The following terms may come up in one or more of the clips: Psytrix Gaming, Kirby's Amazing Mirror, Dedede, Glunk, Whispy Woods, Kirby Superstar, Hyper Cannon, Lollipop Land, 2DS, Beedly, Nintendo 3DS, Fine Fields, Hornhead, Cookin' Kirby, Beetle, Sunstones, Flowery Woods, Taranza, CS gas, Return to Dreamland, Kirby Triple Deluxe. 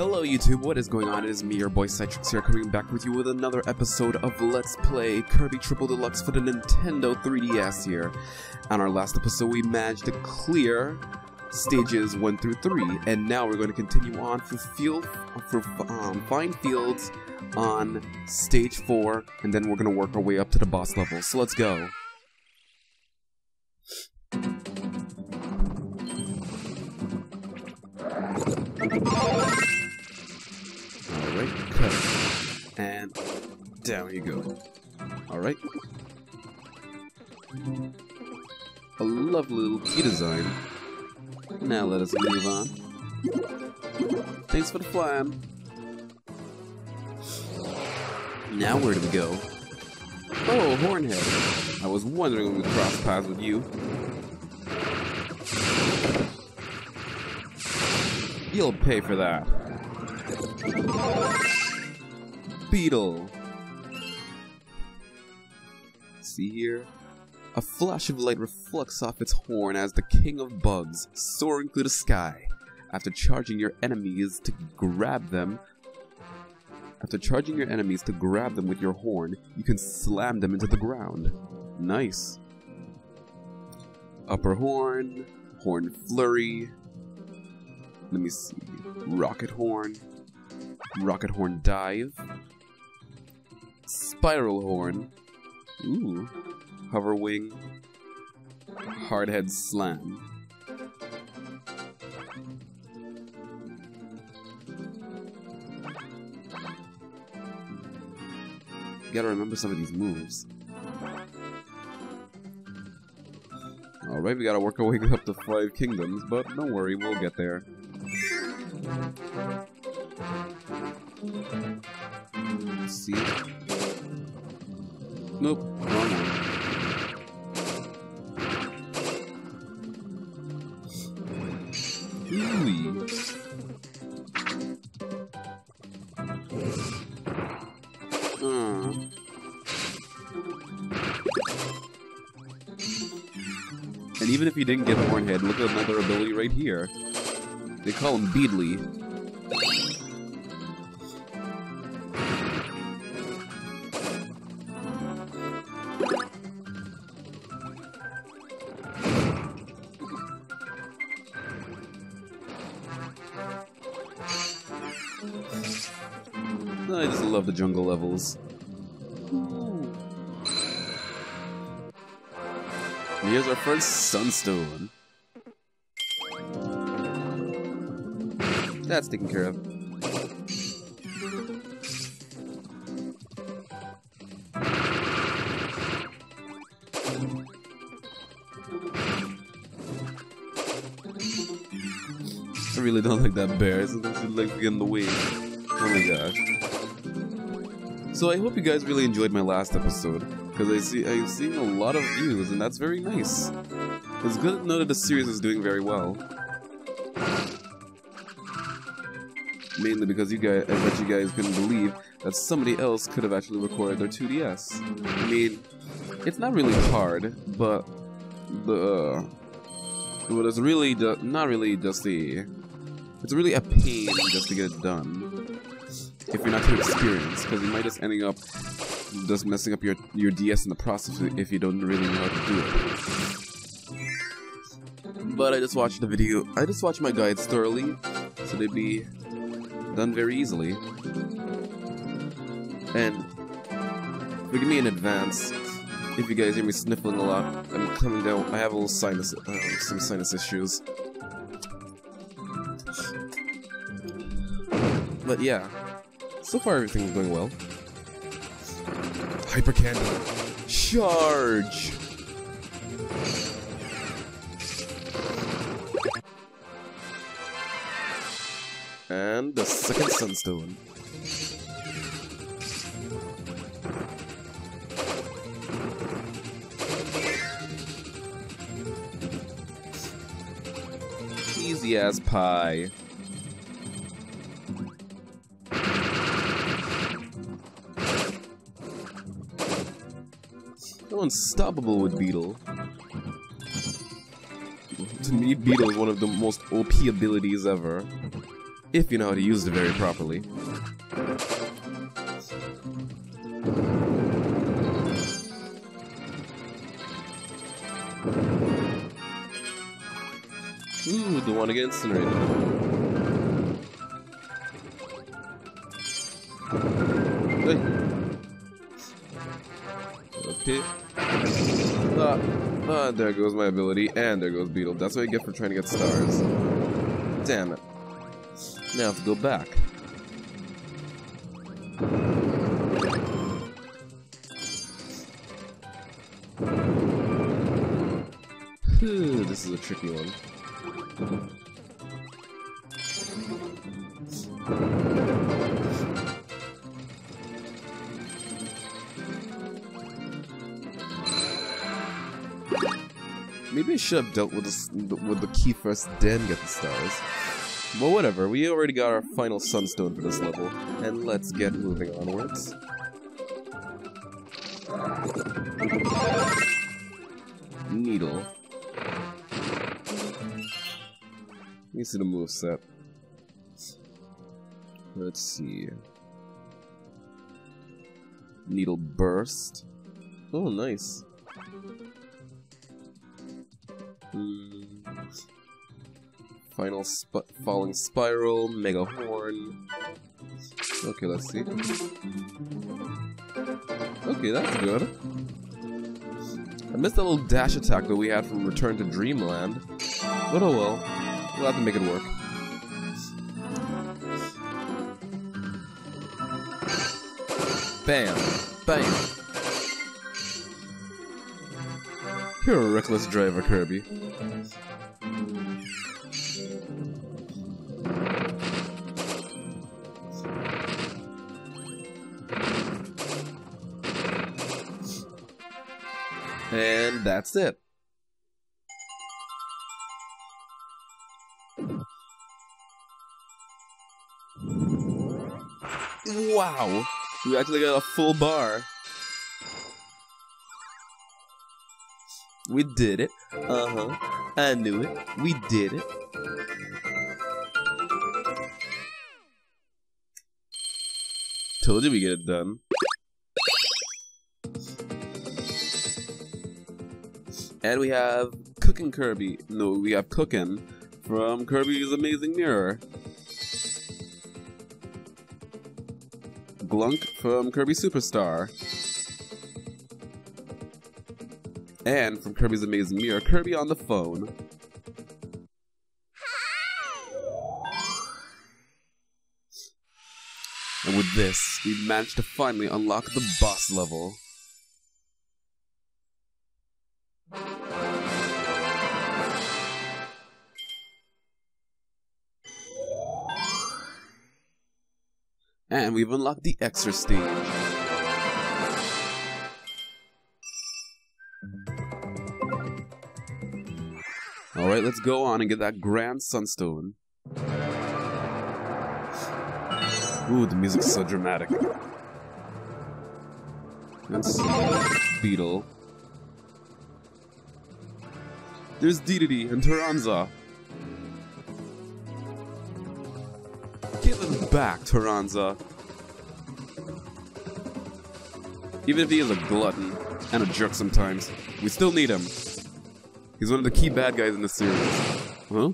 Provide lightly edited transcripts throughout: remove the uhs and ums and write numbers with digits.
Hello YouTube, what is going on? It is me, your boy Psytrix here, coming back with you with another episode of Let's Play Kirby Triple Deluxe for the Nintendo 3DS here. On our last episode, we managed to clear stages 1 through 3, and now we're going to continue on for Fine Fields on stage 4, and then we're going to work our way up to the boss level, so let's go. Alright, cut. And down you go. Alright. A lovely little key design. Now let us move on. Thanks for the flying. Now where do we go? Oh, Hornhead. I was wondering when we cross paths with you. You'll pay for that. Beetle. See here? A flash of light reflects off its horn as the king of bugs, soaring through the sky. After charging your enemies to grab them with your horn, you can slam them into the ground. Nice. Upper horn, horn flurry. Let me see. Rocket horn dive, spiral horn, ooh, hover wing, hard head slam. Gotta remember some of these moves. Alright, we gotta work our way up to 5 kingdoms, but don't worry, we'll get there. See? Nope. Wrong one. Ooh. And even if he didn't get Hornhead, look at another ability right here. They call him Beedly. I just love the jungle levels. Ooh. And here's our first Sunstone. That's taken care of. I really don't like that bear. Sometimes it likes to get in the way. Oh my gosh. So I hope you guys really enjoyed my last episode, because I've seen a lot of views, and that's very nice. It's good to know that the series is doing very well. Mainly because you guys, I bet you guys couldn't believe that somebody else could have actually recorded their 2DS. I mean, it's not really hard, but it's really a pain just to get it done if you're not too experienced, because you might just ending up just messing up your DS in the process if you don't really know how to do it. But I just watched my guides thoroughly, so they'd be done very easily. And forgive me in advance if you guys hear me sniffling a lot. I'm coming down. I have a little sinus, some sinus issues. But yeah, so far everything's going well. Hyper Cannon, charge! And the second Sunstone. Easy as pie. No, unstoppable with Beetle. To me, Beetle is one of the most OP abilities ever. if you know how to use it very properly. Ooh, the one against incinerated. There goes my ability, and there goes Beetle. That's what I get for trying to get stars. Damn it. Now I have to go back. This is a tricky one. Maybe I should have dealt with the key first, then get the stars. But whatever, we already got our final Sunstone for this level, and let's get moving onwards. Needle. Let me see the moveset. Let's see. Needle burst. Oh, nice. Final falling spiral, mega horn. Okay, let's see. Okay, that's good. I missed that little dash attack that we had from Return to Dreamland. But oh well, we'll have to make it work. Bam! Bam! You're a reckless driver, Kirby. And that's it. Wow! We actually got a full bar. We did it. Uh-huh. I knew it. We did it. Told you we get it done. And we have Cookin' Kirby. No, we have Cookin' from Kirby's Amazing Mirror. Glunk from Kirby Superstar. And from Kirby's Amazing Mirror, Kirby on the phone. And with this, we managed to finally unlock the boss level. And we've unlocked the extra stage. Alright, let's go on and get that grand Sunstone. Ooh, the music's so dramatic. Let's see. Beetle. There's Dedede and Taranza. Give him back, Taranza. Even if he is a glutton and a jerk sometimes, we still need him. He's one of the key bad guys in the series. Huh?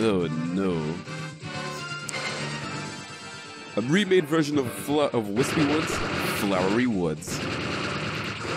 Oh no. A remade version of Whispy Woods? Flowery Woods.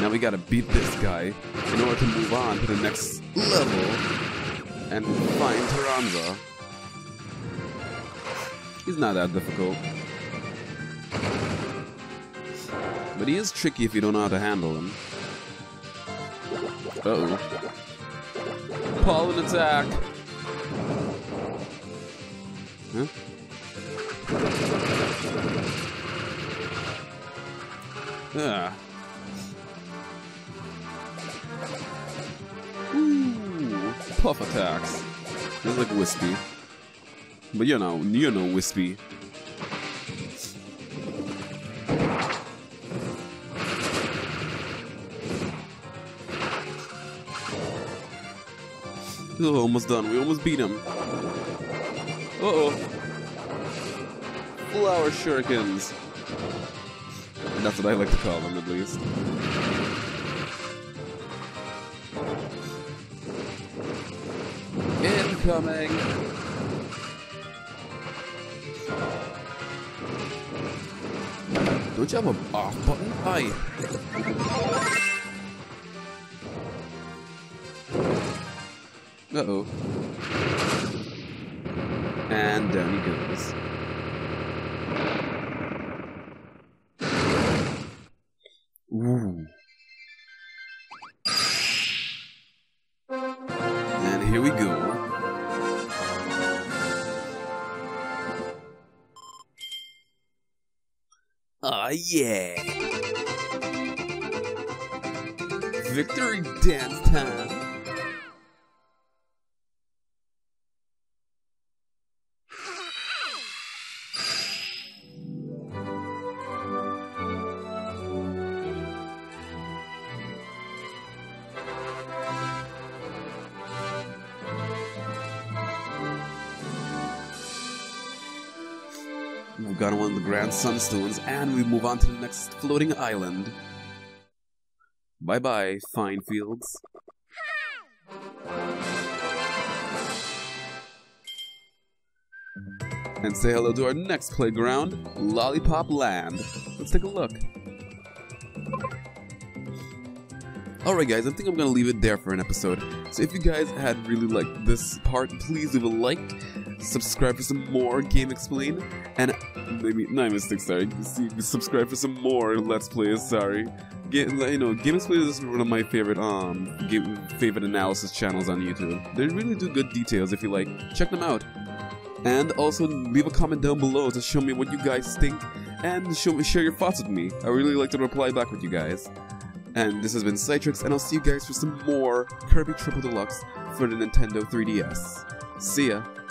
Now we gotta beat this guy in order to move on to the next level and find Taranza. He's not that difficult. But he is tricky if you don't know how to handle him. Uh-oh. Pollen attack! Huh? Ah. Ooh, puff attacks. It's like Whispy. But you know Whispy. Almost done. We almost beat him. Uh-oh. Flower shurikens. That's what I like to call them, at least. Incoming! Don't you have an off button? Hi! Uh-oh. And down he goes. Ooh. And here we go. Aw, yeah! Victory dance time! We've got one of the Grand Sunstones, and we move on to the next floating island. Bye-bye, Fine Fields. And say hello to our next playground, Lollipop Land. Let's take a look. Alright guys, I think I'm gonna leave it there for an episode. So if you guys had really liked this part, please leave a like. Subscribe for some more Game Explain, and maybe not mistake. Sorry, subscribe for some more Let's Plays. Sorry, you know, Game Explain is one of my favorite favorite analysis channels on YouTube. They really do good details. If you like, check them out, and also leave a comment down below to show me what you guys think and share your thoughts with me. I really like to reply back with you guys. And this has been Psytrix, and I'll see you guys for some more Kirby Triple Deluxe for the Nintendo 3DS. See ya.